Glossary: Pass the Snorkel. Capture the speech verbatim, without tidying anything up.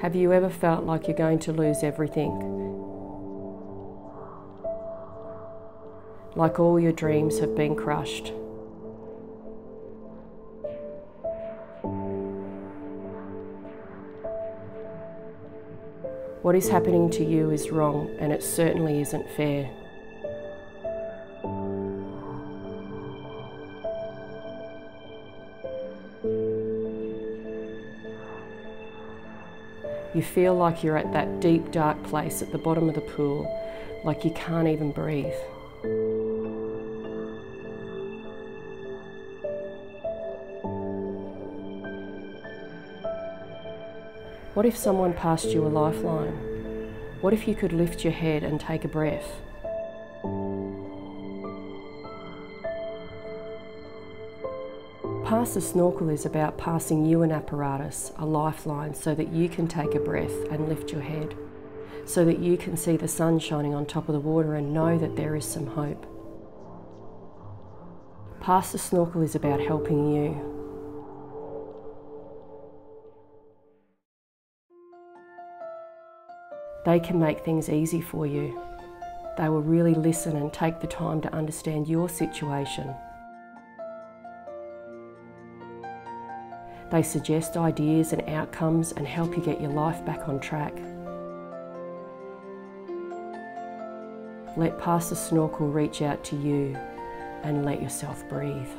Have you ever felt like you're going to lose everything? Like all your dreams have been crushed? What is happening to you is wrong, and it certainly isn't fair. You feel like you're at that deep, dark place at the bottom of the pool, like you can't even breathe. What if someone passed you a lifeline? What if you could lift your head and take a breath? Pass the Snorkel is about passing you an apparatus, a lifeline, so that you can take a breath and lift your head, so that you can see the sun shining on top of the water and know that there is some hope. Pass the Snorkel is about helping you. They can make things easy for you. They will really listen and take the time to understand your situation. They suggest ideas and outcomes and help you get your life back on track. Let Pass the Snorkel reach out to you and let yourself breathe.